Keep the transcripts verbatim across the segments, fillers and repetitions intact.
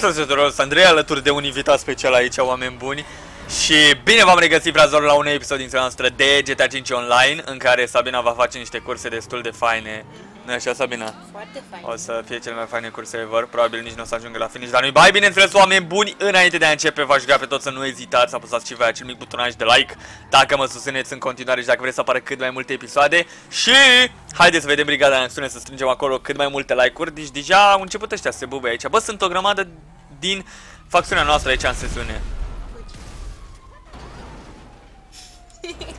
Salut tuturor, sunt Andrei alături de un invitat special aici, oameni buni. Și bine v-am regăsit, fraților, la un episod din seria noastră de G T A cinci Online, în care Sabina va face niște curse destul de faine. Nu-i așa, Sabina? Foarte fain. O să fie cele mai faine curse ever, probabil nici nu o să ajungă la finish, dar nu-i bai. Bineînțeles, oameni buni, înainte de a începe, v-aș ruga pe toți să nu ezitați să apăsați și voi acel mic butonaj de like dacă mă susțineți în continuare și dacă vreți să apară cât mai multe episoade. Și haideți să vedem brigada în acțiune, să strângem acolo cât mai multe like-uri. Deci deja au început ăștia să se bubuie aici. Bă, sunt o grămadă din facțiunea noastră aici în sesiune.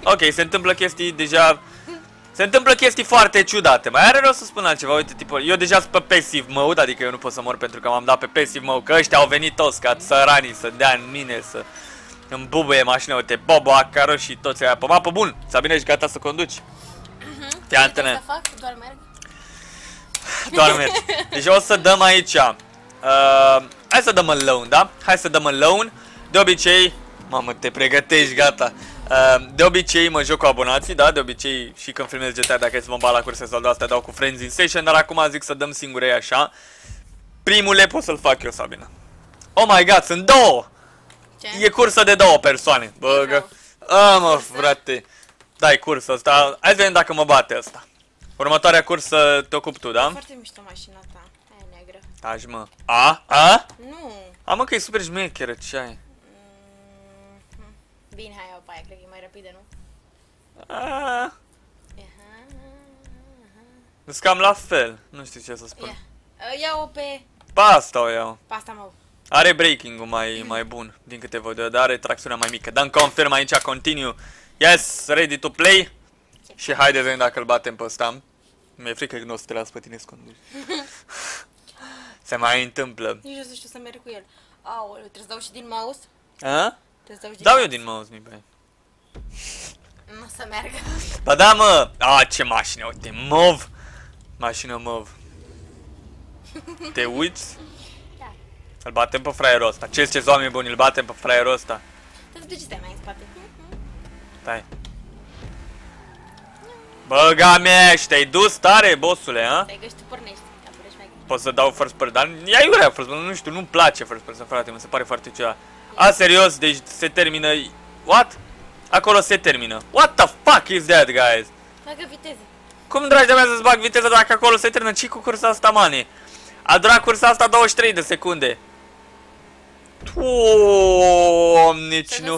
Ok, se întâmplă chestii deja... Se întâmplă chestii foarte ciudate. Mai are rost să spun altceva, uite, tipul, eu deja sunt pe passive mode, adică eu nu pot să mor pentru că m-am dat pe passive mode, că ăștia au venit toți ca țăranii să dea în mine, să îmi bubuie mașina, uite, Boba, Caro și toți aia pe mapă. Bun, Sabina, ești gata să conduci? Uh-huh. Fii antenă. Ce să fac? Doar merg? Doar merg. Deci o să dăm aici, uh, hai să dăm în loan, da? Hai să dăm în loan, de obicei, mamă, te pregătești, gata. De obicei mă joc cu abonații, da, de obicei și când filmez G T A, dacă e să mă bat la curse sau de asta, dau cu friends in session, dar acum zic să dăm singurei așa. Primule pot să-l fac eu, Sabina. Oh my god, sunt două! Ce? E cursă de două persoane. Bă, gă... A, mă, frate. Dai cursă asta. Hai să vedem dacă mă bate asta. Următoarea cursă te ocupi tu, da? Foarte mișto mașina ta, aia neagră. Taci, mă. A? A? Nu. A, mă, că e super șmecheră, ce ai? Bine, hai, opa, cred că e mai rapidă, nu? Aaaa... Sunt cam la fel, nu știu ce să spun. Yeah. Iau-o pe... Pasta o iau. Pasta mă. Are braking-ul mai, mai bun, din câte văd eu, dar are tracțiunea mai mică. Dăm confirm aici, continue. Yes, ready to play. Yeah. Și haideți dacă îl batem pe ăsta. Mi-e frică că nu o să te las pe tine scunduri. Se mai întâmplă. Nici nu știu să merg cu el. Aoleu, trebuie să dau și din mouse. A? Dau eu din mouse, mi bai. Nu o să meargă. Ba da, mă! A, ce mașină, uite, mov! Mașină mov. Te uiți? Da. Îl batem pe fraierul ăsta. Ce ziceți, oameni buni, îl batem pe fraierul ăsta. De ce stai mai în spate? Stai. Băga mea, și te-ai dus tare, bossule, a? Stai că și tu pornești. Pot să dau first person, dar ia iurea first person, nu știu, nu-mi place first person, frate, mi se pare foarte ciudat. A, serios, deci se termină... What? Acolo se termină. What the fuck is that, guys? Bagă viteză. Cum, dragi de mea, să-ți bag viteză dacă acolo se termină? Ce cu cursa asta, mane? A durat cursa asta douăzeci și trei de secunde. Doamne, cine o...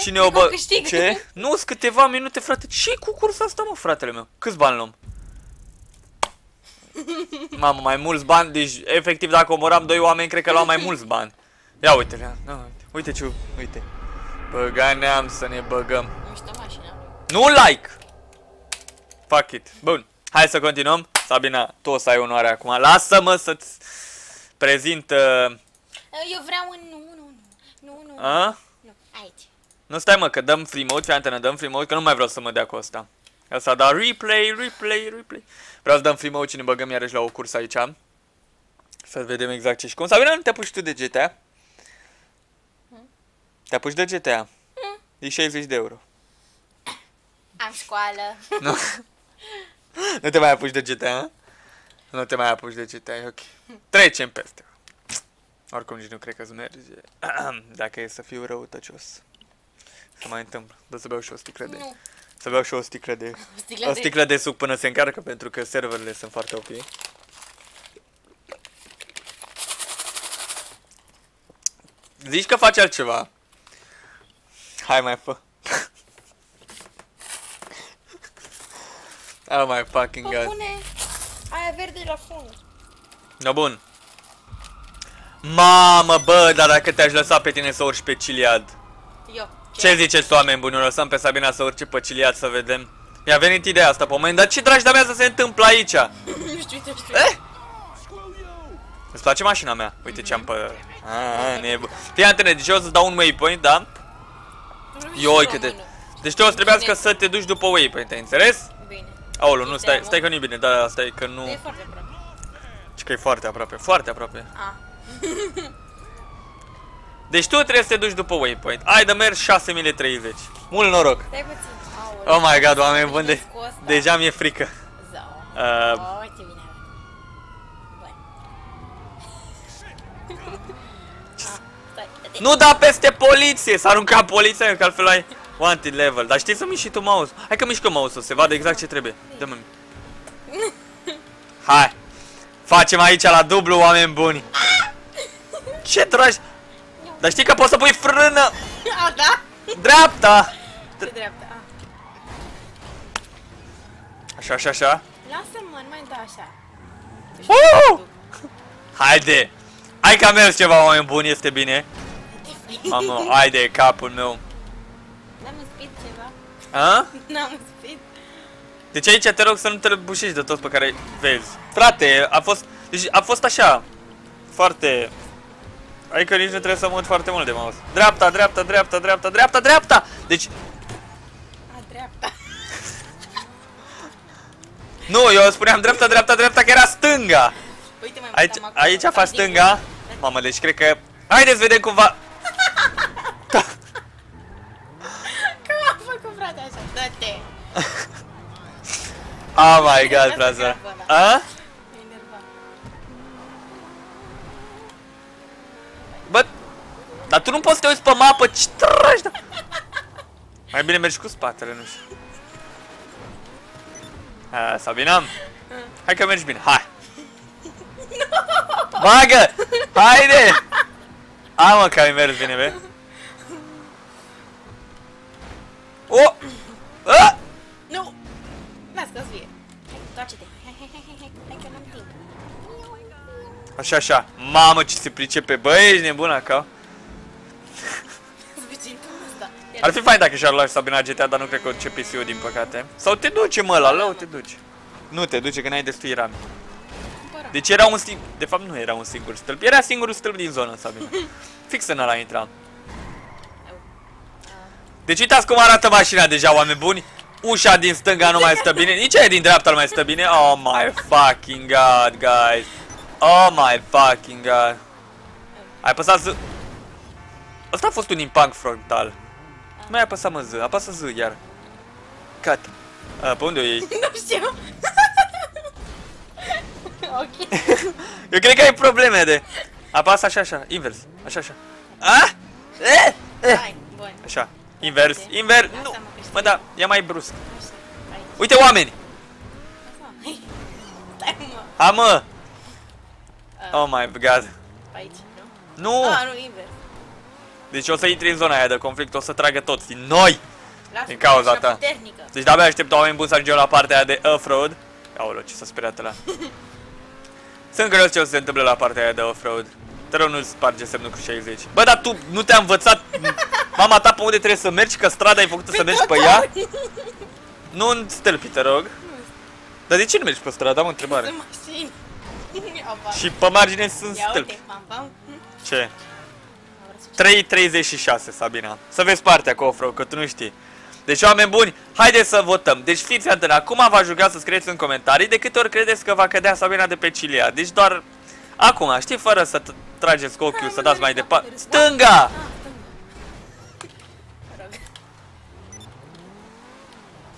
Cine o bă... Ce? Nu, sunt câteva minute, frate. Ce cu cursa asta, mă, fratele meu? Câți bani luăm? Mamă, mai mulți bani. Deci, efectiv, dacă omoram doi oameni, cred că luam mai mulți bani. Ia uite-le, uite ce, uite. Băga neam să ne băgăm. Mișto mașina. Nu like! Fuck it. Bun, hai să continuăm. Sabina, tu o să ai onoare acum. Lasă-mă să-ți prezint... Eu vreau un... Nu, nu, nu, nu, nu, aici. Nu, stai mă, că dăm free mode, fii antenă, dăm free mode, că nu mai vreau să mă dea cu ăsta. Asta, dar replay, replay, replay. Vreau să dăm free mode și ne băgăm iarăși la o cursă aici. Să vedem exact ce și cum. Sabina, nu te apuci tu de G T A? Te apuci de G T A? Mm. E șaizeci de euro. Am școală. Nu. Nu te mai apuci de G T A? Nu te mai apuci de G T A, e ok. Trecem peste. Oricum nici nu cred că-ți merge. Dacă e să fiu răutăcios. Se mai întâmplă. Dar să beau și o sticlă de... Nu. Să beau și o sticlă de... O sticlă de... O sticlă de suc până se încarcă, pentru că serverele sunt foarte ok. Zici că faci altceva. Hai mai fă. Oh my fucking god. Pune aia verde la fund. No, bun. Mamă, bă, dar dacă te-aș lăsa pe tine să urci pe Chiliad. Eu. Ce, ce ziceți, oameni buni? O lăsăm pe Sabina să urce pe Chiliad să vedem. Mi-a venit ideea asta pe moment, dar ce dragi de-a mea să se întâmplă aici? Nu știu, nu știu. Eh? Îți place mașina mea? Uite ce am pe... Aaa, nebun. Fii antene, deci eu o să-ți dau un waypoint, da? Eu uite de... Deci te o să trebuiască să te duci după waypoint, ai înțeles? Bine. Aoleu, nu, stai, stai că nu-i bine, da, stai că nu... E foarte aproape. Deci că e foarte aproape, foarte aproape. A. Deci tu trebuie să te duci după waypoint. Hai de mergi șase mii treizeci. Mult noroc. Stai puțin, aoleu. Oh my god, oameni buni, deja mi-e frică. Zau. Uite bine. Nu da peste poliție! S-a aruncat poliția, că altfel ai wanted level. Dar știi să miști și tu mouse. Hai că mișcă mouse-ul, se vadă exact ce trebuie. Dă-mi. Hai! Facem aici la dublu, oameni buni! Ce dragi! Dar știi că poți să pui frână! A, da? Dreapta! Ce dreapta? Așa, așa, așa. Lasă-mă, nu mai da așa. Uuuu! Haide! Hai că am mers ceva, oameni buni, este bine. Mamă, haide, capul meu. N-am uspit ceva. A? N-am uspit. Deci aici te rog să nu te bușești de toți pe care vezi. Frate, a fost... Deci a fost așa. Foarte... Adică nici nu trebuie să mut foarte mult de mouse. Dreapta, dreapta, dreapta, dreapta, dreapta, dreapta! Deci... A, dreapta. Nu, eu spuneam dreapta, dreapta, dreapta, că era stânga! Uite, mai aici, aici faci stânga. Mamă, deci cred că... Haideți, vedem cum va... Cum a făcut, frate, așa? Dă-te! Oh my god, frate! A? Bă, dar tu nu poți să te uiți pe mapă, ce tragi, da? Mai bine mergi cu spatele, nu știu. A, Sabina? Hai că mergi bine, hai! Bagă! Haide! A, mă, că ai mers bine, bă! O! A! Nu! Las că-ți fie! Hai, toarce-te! Hai, hai, hai, hai, hai, hai, că n-am timp! Așa, așa! Mamă, ce se pricepe! Bă, ești nebun acau! Ar fi fain dacă și-ar lua Sabina G T A, dar nu cred că o duce P C-ul, din păcate. Sau te duce, mă, la lău, te duce. Nu te duce, că n-ai destui rami. Deci era un singur... De fapt, nu era un singur stâlp. Era singurul stâlp din zonă, Sabina. Fix în ăla intra. Deci uitați cum arată mașina deja, oameni buni. Ușa din stânga nu mai stă bine. Nici aia din dreapta nu mai stă bine. Oh my fucking god, guys. Oh my fucking god. Ai păsat Z. Asta a fost un impact frontal. Nu ai apăsat, mă, Z. Apasă Z iar. Cut. A, pe unde o iei? Nu știu. Ok. Eu cred că ai probleme de... Apasă așa, așa. Invers. Așa, așa. A? E? E? Așa. Invers. Invers. Nu. Mă, da. E mai brusc. Uite, oameni. Ha, mă. Oh my god. Aici, nu? Nu. A, nu, invers. Deci o să intri în zona aia de conflict, o să tragă toți din noi! Din cauza ta! Deci de-abia aștept oameni buni să ajungem la partea aia de off-road. Aoleu, ce s-a speriat ăla. Sunt curios ce o să se întâmple la partea aia de off-road. Te rog, nu-ți sparge semnul cu șaizeci. Bă, dar tu nu te-a învățat mama ta pe unde trebuie să mergi, că strada ai făcută să mergi pe ea? Nu în stâlpi, te rog. Dar de ce nu mergi pe strada? Am o întrebare. Și pe margine sunt stâlpi. Ce? trei treizeci și șase, Sabina. Să vezi partea cu off-road, că tu nu știi. Deci, oameni buni, haideți să votăm. Deci, fiți atenți. Acum v-aș ruga să scrieți în comentarii de câte ori credeți că va cădea Sabina de pe Chiliad. Deci, doar acum, știi, fără să trageți cu ochiul, să dați mai departe. Stânga!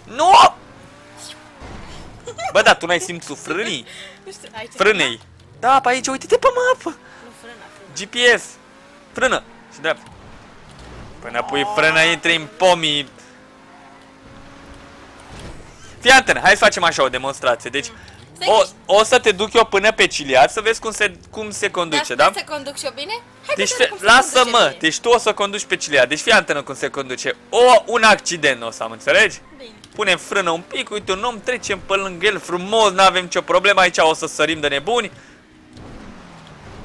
Nu! Bă, dar tu n-ai simțul frânii? Frânei. Da, pe aici, uite-te pe mapă. G P S. Frână! Și dreapta. Până pui frână, intri în pomii. Fii atent, hai să facem așa o demonstrație. Deci, o, o să te duc eu până pe Chiliad să vezi cum se, cum se conduce, da? Să conduc și eu bine? Hai deci, lasă-mă! Deci tu o să conduci pe Chiliad. Deci fii atent cum se conduce. O, un accident o să am, înțelegi? Bine. Punem frână un pic, uite un om, trecem pe lângă el frumos, nu avem nicio problemă. Aici o să sărim de nebuni.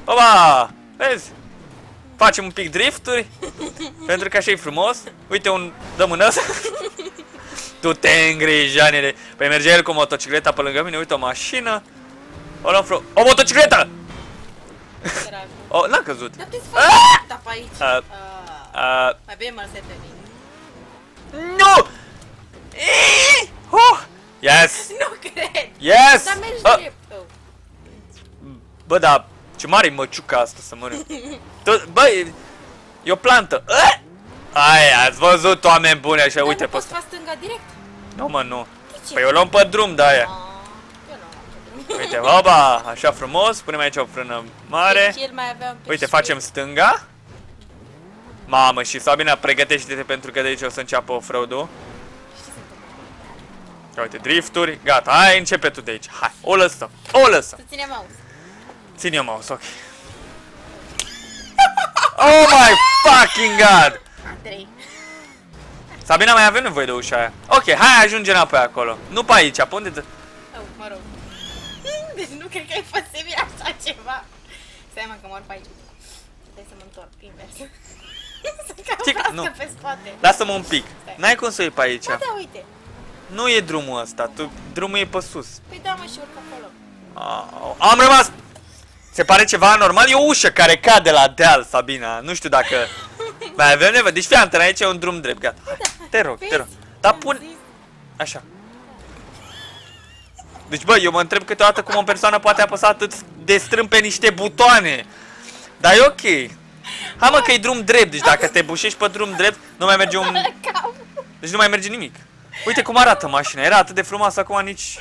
Opa! Vezi? Facem un pic drifturi, pentru că așa e frumos. Uite un... dăm un ăsta. Tu te îngrija, nene. Păi mergea el cu motocicleta pe lângă mine, uite o mașină. O luăm fru... O motocicletă! O, n-a căzut. Mai bine mă lăsai pe mine. Nu! Yes! Nu cred! Yes! Dar mergi drept. Bă, da... Ce mare-i măciuca asta, să mănânc. Bă, e o plantă. Aia, ați văzut, oameni buni, așa, uite pe asta. Dar nu poți face stânga direct? Nu, mă, nu. Păi o luăm pe drum de aia. Eu nu am pe drum. Uite, oba, așa frumos. Punem aici o frână mare. Uite, facem stânga. Mamă, și Sabina, pregătește-te pentru că de aici o să înceapă off-road-ul. Uite, drifturi, gata, hai, începe tu de aici. Hai, o lăsăm, o lăsăm. Să ținem mouse. Ține eu mouse, ok. Oh my fucking god! Andrei. Sabina, mai avem nevoie de ușa aia. Ok, hai, ajunge înapoi acolo. Nu pe aici, pe unde te... Oh, mă rog. Deci nu cred că e posibil așa ceva. Stai, mă, că mor pe aici. Trebuie să mă întorc invers. Să pe spate. Lasă-mă un pic. N-ai cum să iei pe aici. Da, da, uite. Nu e drumul ăsta, tu, drumul e pe sus. Păi da, mă, și urc acolo. Oh, am rămas! Se pare ceva anormal? E o ușă care cade la deal, Sabina. Nu știu dacă... Mai avem nevoie. Deci fii antenă, aici e un drum drept, gata. Hai, te rog, te rog. Dar pun... Așa. Deci, bă, eu mă întreb câteodată cum o persoană poate apăsa atât de strâm pe niște butoane. Dar e ok. Hai, mă, că e drum drept. Deci dacă te bușești pe drum drept, nu mai merge un... Deci nu mai merge nimic. Uite cum arată mașina. Era atât de frumoasă, acum nici...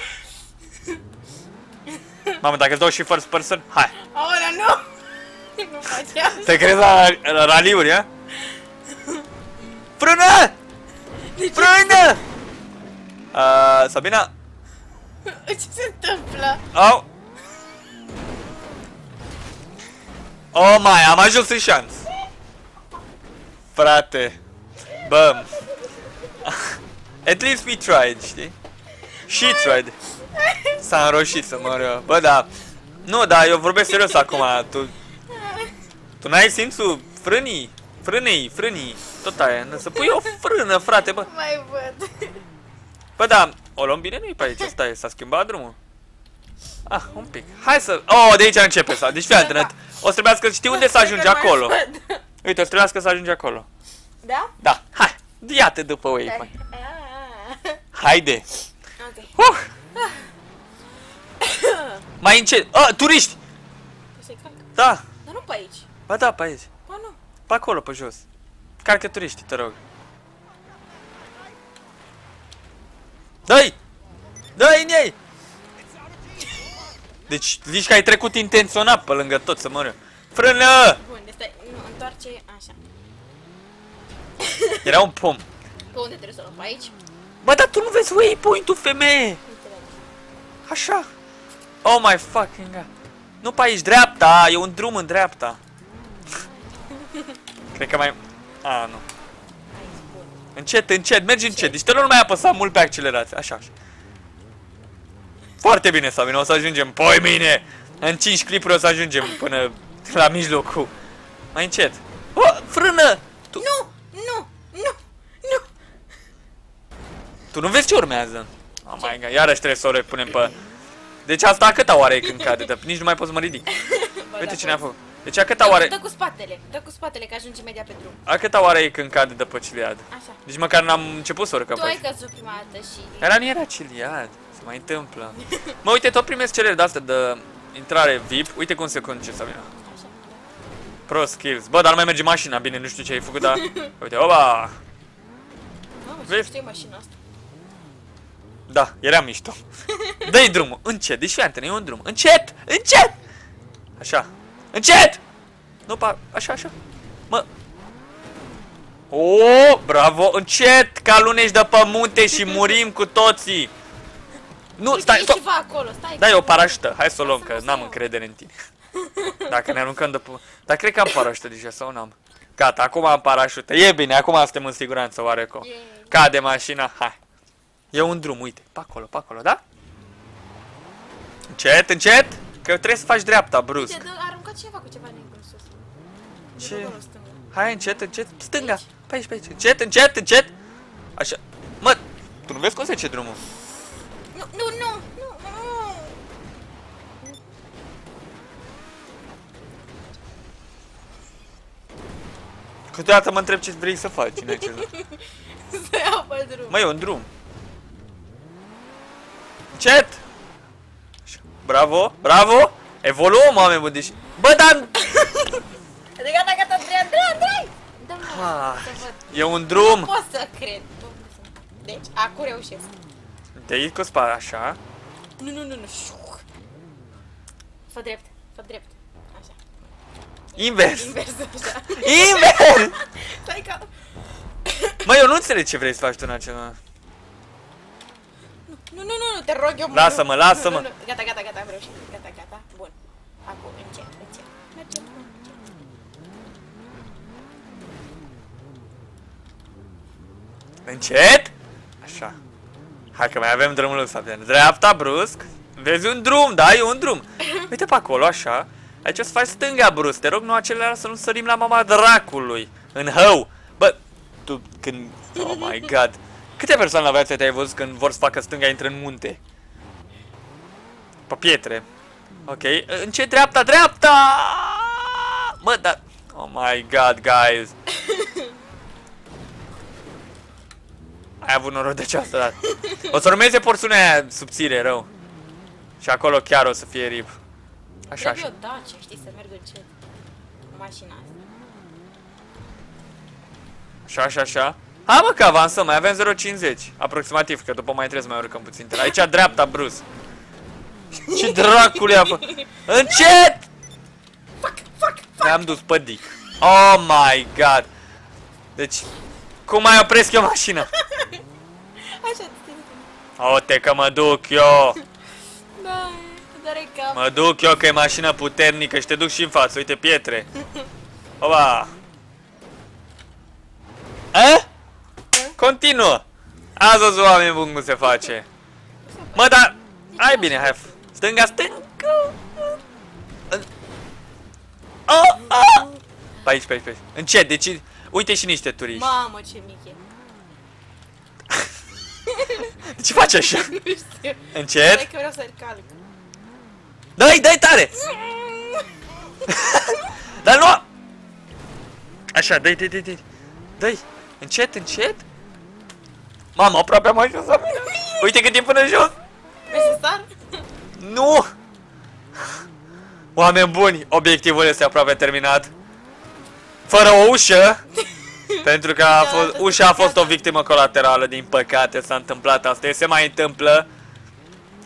Mamă, dacă îți dau și first person, hai! Aolea, nu! Nu faci asta! Te crezi la, la raliuri, a? Frână! Frână! Uh, Sabina? Ce se întâmplă? Au! Oh my, am ajuns în șanț! Frate! Bă! At least we tried, știi? She tried! S-a înroșit să mor eu. Bă, da. Nu, dar eu vorbesc serios acum. Tu, tu n-ai simțul frânii? Frânei, frânii. Tot aia. Să pui o frână, frate, bă. Mai văd. Bă, da. O luăm bine? Nu-i pe aici. Asta e. S-a schimbat drumul? Ah, un pic. Hai să... Oh, de aici începe. Deci fii atent. O să trebuiască să știi unde să ajungi acolo. Uite, o să trebuiască să ajungi acolo. Da? Da. Hai. Ia-te după ei. Haide. Ok. Mai încet. A, turiști! Da. Dar nu pe aici. Ba da, pe aici. Ba nu. Pe acolo, pe jos. Carcă turiștii, te rog. Dă-i! Dă-i în ei! Deci, zici că ai trecut intenționat pe lângă tot, să mă rog. Frână! Bun, de stai, nu, întoarce așa. Era un pom. Pe unde trebuie să o luăm? Pe aici? Ba da, tu nu vezi waypoint-ul, femeie! Așa. Oh my fucking god. Nu pe aici, dreapta, e un drum în dreapta. Cred că mai... A, nu. Încet, încet, mergi încet. Deci te nu mai apăsa mult pe accelerație. Așa, așa. Foarte bine, Sabina, o să ajungem. Păi mine! În cinci clipuri o să ajungem până la mijlocul. Mai încet. Oh, frână! Tu... Nu, nu, nu, nu! Tu nu vezi ce urmează? Oh my god, iarăși trebuie să o repunem pe... Deci asta a câta oare e când cade? Dă, nici nu mai pot să mă ridic. Bă, uite cine a făcut. Deci a câta oare... Dă cu spatele, dă cu spatele că ajunge imediat pe drum. A câta oare e când cade de pe Chiliad? Așa. Deci măcar n-am început să urcăm. Tu ai căzut prima dată și... Era, nu era Chiliad, se mai întâmplă. Mă, uite, tot primesc cereri de-astea de intrare V I P. Uite cum se conduce, Sabina. Așa. Pro skills. Bă, dar nu mai merge mașina, bine, nu știu ce ai făcut, dar... Uite, oba! Mamă, știu mașina asta. Da, era mișto. Dă-i drumul, încet, deci fii antenă, e un drum. Încet, încet! Așa, încet! Nu, pa, așa, așa. Mă... O, bravo, încet, ca lunești de pe munte și murim cu toții. Nu, stai, stai, stai. Dai o parașută, hai să o luăm, că n-am încredere în tine. Dacă ne aruncăm de pe... Dar cred că am parașută deja, sau n-am? Gata, acum am parașută, e bine, acum suntem în siguranță, oarecum. Cade mașina, hai. E un drum, uite, pe acolo, pe acolo, da? Încet, încet, că trebuie să faci dreapta, brusc. Uite, arunca ceva cu ceva negru sus. Ce? Hai, încet, încet, stânga, pe aici, pe aici, încet, încet, încet. Așa, mă, tu nu vezi cum se duce drumul? Nu, nu, nu, nu, nu. Câteodată mă întreb ce vrei să faci în acel drum. Să iau pe drum. Măi, e un drum. Încet! Bravo, bravo! Evoluăm, oameni buni, deci... Bă, dar... De gata, gata, Andrei, Andrei, Andrei! Dă-mi să văd. E un drum! Nu pot să cred. Deci, acum reușesc. Te iei cu spate, așa. Nu, nu, nu, nu. Fă drept, fă drept. Așa. Invers. Invers, așa. Invers! Stai ca... Măi, eu nu înțeleg ce vrei să faci tu în acela. Nu, nu, nu, nu, te rog eu, mă. Lasă-mă, lasă-mă. Gata, gata, gata, am reușit. Gata, gata, bun. Acum, încet, încet. Mergem, încet. Încet? Așa. Hai că mai avem drumul ăsta de dreapta, brusc. Vezi un drum, da? E un drum. Uite pe acolo, așa. Aici o să faci stânga, brusc. Te rog, nu acelea să nu sărim la mama dracului. În hău. Bă, tu când... Oh my god. Câte persoane la viață te-ai văzut când vor să facă stânga, intră în munte? Pe pietre. Ok. În ce dreapta? Dreapta! Bă, dar... Oh my god, guys. Ai avut noroc de ceasă, dar... O să urmeze porțiunea aia subțire, rău. Și acolo chiar o să fie rib. Așa, așa. Trebuie o dace, știi, să merg încet. Cu mașina asta. Așa, așa, așa. Ha, mă, că avansăm, mai avem zero virgulă cincizeci. Aproximativ, că după mai trebuie să mai urcăm puțin. Aici, dreapta, brusc. Ce dracule a făcut? Încet! Fuck, fuck, fuck! Ne-am dus pe dic. Oh my god! Deci, cum mai opresc eu mașina? Așa, o, te că mă duc eu! Da, doare cap. Mă duc eu că e mașina puternică și te duc și în față, uite pietre. Oba! A? Continuă! Azi o zi, oameni buni, cum se face. Mă, dar... Hai bine, hai... Stânga, stânga! Oh, oh. Pe aici, pe aici, pe aici. Încet, deci... Uite și niște turiști. Mamă, ce mic e. De ce faci așa? Nu știu. Încet? Dai că vreau să-l calc. Dai, dai tare! Dar nu! Așa, dai, dai, dai, dai. Dai, încet, încet. Mama, aproape am ajuns la mine. Uite cât timp până jos. Vrei să sar? Nu! Oameni buni, obiectivul este aproape terminat. Fără o ușă. Pentru că a fost, ușa a fost o victimă colaterală, din păcate s-a întâmplat asta, se mai întâmplă.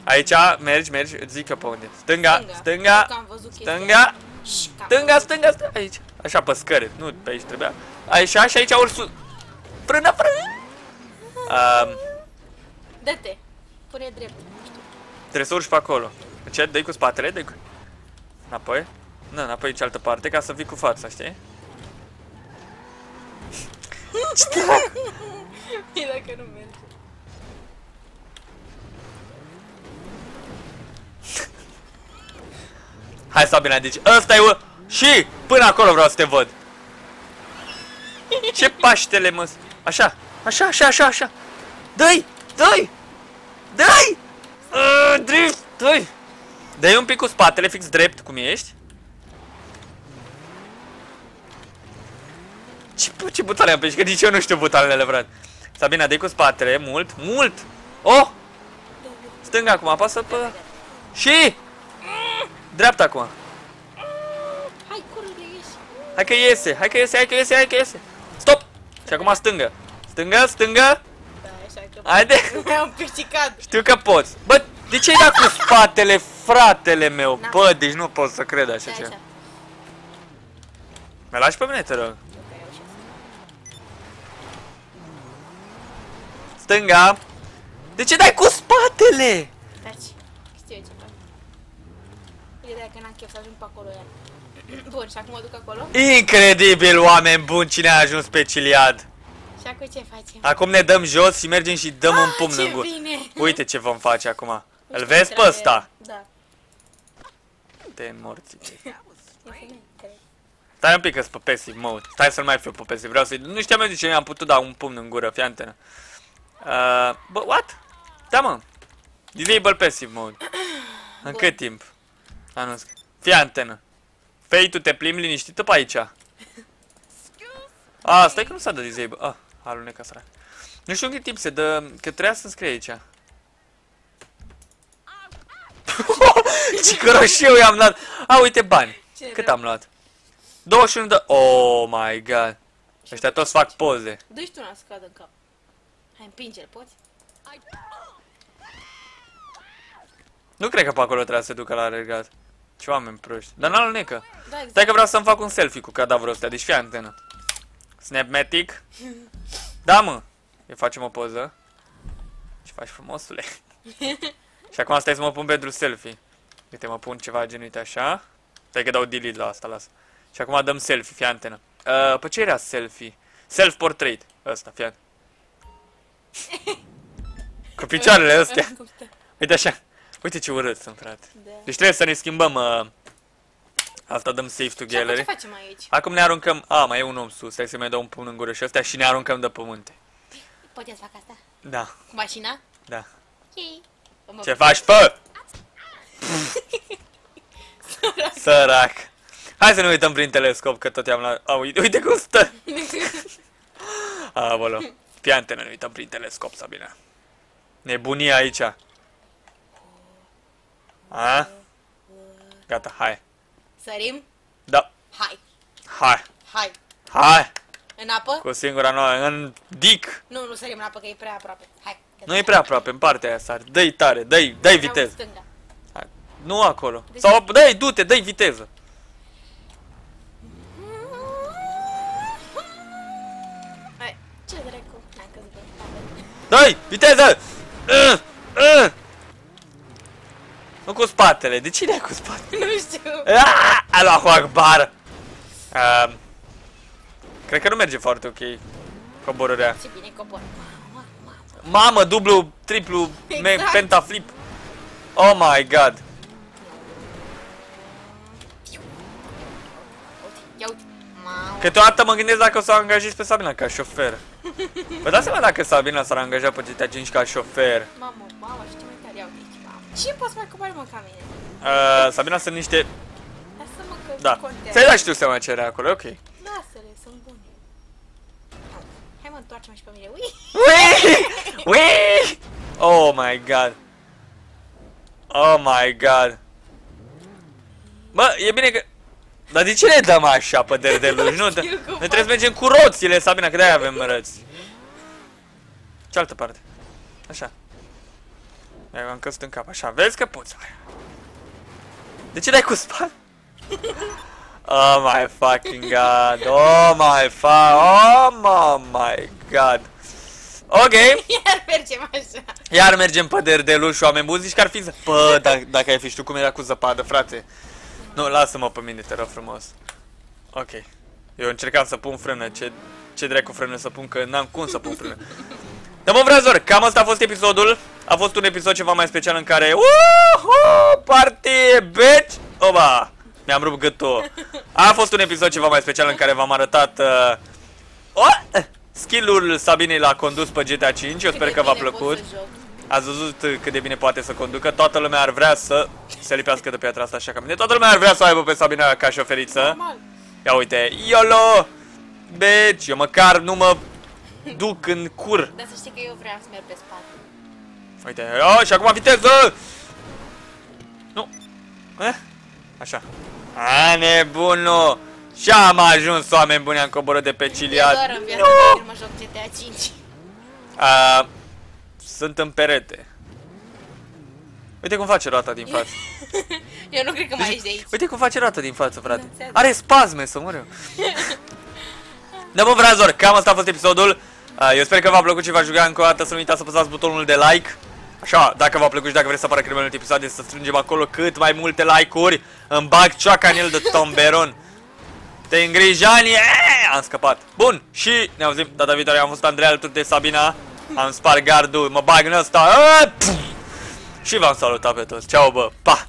Aici, mergi, mergi, zic că pe unde. Stânga, stânga, stânga, stânga, stânga, stânga, aici. Așa, pe scări, nu pe aici trebuia. Așa, și aici ursul. Frână, frână. Dă-te, pune drept. Trebuie să urci pe acolo. Încet, dă-i cu spatele, dă-i cu... Înapoi. Nu, înapoi în cealaltă parte, ca să vii cu fața, știi? Ce dracu? E dacă nu merge. Hai, Sabina, deci ăsta-i o... Și până acolo vreau să te văd. Ce paștele, mă... Așa, așa, așa, așa, așa. Dă-i, dă-i, dă-i! Drift, dă-i. Dă-i un pic cu spatele, fix drept, cum ești. Ce, ce butoane am pești? Că nici eu nu știu butoanele, frate. Sabina, dă-i cu spatele, mult, mult! Oh! Stânga acum, apasă pe... Și! Dreapta acum. Hai, curule, ieși. Hai că iese, hai că iese, hai că iese, hai că iese. Stop! Și acum stângă. Stângă, stângă. Da, așa că... Haide! Mi-am picicat. Știu că poți. Bă, de ce-i dat cu spatele, fratele meu? Bă, deci nu pot să cred așa ceva. Mi-a lași pe mine, te rog. Stânga. De ce dai cu spatele? Taci. Știu eu ce fac. E de-aia că n-am chef să ajung pe acolo iar. Bun, și acum mă duc acolo. Incredibil, oameni buni, cine a ajuns pe Chiliad. Și acum ce facem? Acum ne dăm jos și mergem și dăm ah, un pumn în gură. Uite ce vom face acum. Îl vezi pe ăsta? Da. Te morții. Stai un pic că-s pe pesiv, mă. Stai să-l mai fiu pe pesiv. Vreau să-i... Nu știam eu de ce mi-am putut da un pumn în gură, fii antenă. Uh, bă, what? Da, mă. Disable passive mode. În cât timp? Anunț. Fii antenă. Fei, tu te plimbi liniștită pe aici. Ah, stai că nu s-a dat disable. Ah, aluneca sărac. Nu știu în cât timp se dă, că trebuia să-mi scrie aici. Ce căroșiu i-am luat. A, uite bani. Cât am luat? douăzeci și unu de... Oh my god. Ăștia toți fac poze. Dă-și tu una scadă în cap. Hai, împinge-l, poți? Nu cred că pe acolo trebuie să se ducă la regat. Ce oameni proști. Dar n-al necă. Da, exact. Stai că vreau să-mi fac un selfie cu cadavrul ăsta, deci fii antenă. Snapmatic. Da, mă. Îi facem o poză. Ce faci, frumosule? Și acum stai să mă pun pentru selfie. Uite, mă pun ceva genit așa. Stai că dau delete la asta, las. Și acum dăm selfie, fii antenă. Uh, pe ce era selfie? Self-portrait. Ăsta, fii antenă. Cu picioarele astea. Uite așa. Uite ce urât sunt, frate. Da. Deci trebuie să ne schimbăm. Uh, asta dăm save to gallery. Ce facem aici? Acum ne aruncăm. A, mai e un om sus. Hai să mai dau un pumn în gură și astea și ne aruncăm de pământe. Poți să fac asta? Da. Cu mașina? Da. Okay. Ce faci, pă? Sărac. Sărac. Hai să ne uităm prin telescop că tot i-am luat. A, uite, uite cum stă. A, bolo. Fii antenă, ne uităm prin telescop, Sabina. Nebunie aici. A? Gata, hai. Sărim? Da. Hai. Hai. Hai. Hai. În apă? Cu singura noastră. În dic. Nu, nu sărim în apă, că e prea aproape. Hai. Nu e prea aproape, în partea aia sar. Dă-i tare, dă-i, dă-i viteză. Hai. Nu acolo. Deci... Sau dă-i, du-te, dă-i viteză. Hai. Ce dracu? Dă-i, viteză! Uh, uh. Nu cu spatele, de cine ai cu spatele? Nu știu. Aaaa, a luat cu acbar. Uh, cred că nu merge foarte ok coborârea. Ce bine cobor. Mamă, mamă. Mamă, dublu, triplu, exact. Pentaflip. Oh my god. Câteodată mă gândesc dacă o să o angajez pe Sabina ca șofer. Vă dați seama dacă Sabina s-ar angaja pe GTA cinci ca șofer. Mamă, mamă, știu mai tare iau aici, mamă. Ce poți mai cobori, mă, ca mine? Uh, Sabina sunt niște... Lasă-mă că da. Contează. Ți-ai dat și tu seama ce era acolo, ok. Lasă-le, sunt bune. Hai mă, întoarce-mă și pe mine, ui! Ui! Ui! Oh my god. Oh my god. Bă, e bine că... Dar de ce ne dăm așa pe derdeluși? Nu, noi trebuie să mergem cu roțile, Sabina, că de-aia avem răți. Cealaltă parte. Așa. Mi-am căzut în cap. Așa, vezi că poți. De ce dai cu spate? Oh my fucking god. Oh my fuck. Oh my god. Ok. Iar mergem așa. Iar mergem pe derdeluși, oameni buni. Zici că ar fi zăpadă. Pă, dacă, dacă ai fi știu cum era cu zăpadă, frate. Nu, lasă-mă pe mine, te rog frumos. Ok. Eu încercam să pun frână. Ce, ce dracu frână să pun, că n-am cum să pun frână. Dar mă, frazor, cam asta a fost episodul. A fost un episod ceva mai special în care... Uuuu, party, bitch! Oba, mi-am rupt gâtul. A fost un episod ceva mai special în care v-am arătat... Uh, oh, skill-ul Sabinei l-a condus pe GTA cinci. Eu sper că v-a plăcut. Ați văzut cât de bine poate să conducă, toată lumea ar vrea să se lipească de piatra asta așa ca mine. Toată lumea ar vrea să aibă pe Sabina ca șoferiță. Normal. Ia uite, YOLO! Bitch, eu măcar nu mă duc în cur. Dar să știi că eu vreau să merg pe spate. Uite, oh, și acum viteză! Nu. Eh? Așa. A, nebunul! Și am ajuns, oameni buni, am coborât de pe Chiliad. Nu mă joc GTA cinci. A... Sunt în perete. Uite cum face roata din față. Eu nu cred că mai ești de aici. Uite cum face roata din față, frate. Are spasme, să mor eu. Da, bă, frazor, cam asta a fost episodul. Eu sper că v-a plăcut și v-a jucat încă o dată. Să nu uitați să apăsați butonul de like. Așa, dacă v-a plăcut și dacă vreți să apară cât mai multe episoade, să strângem acolo cât mai multe like-uri. Îmi bag cioaca în el de tomberon. Te îngrijani. Am scăpat. Bun, și ne auzim data viitoare. Am fost Andrei alături de Sabina. Am spart gardul, mă bag în ăsta. Și v-am salutat pe toți. Ceau, bă, pa!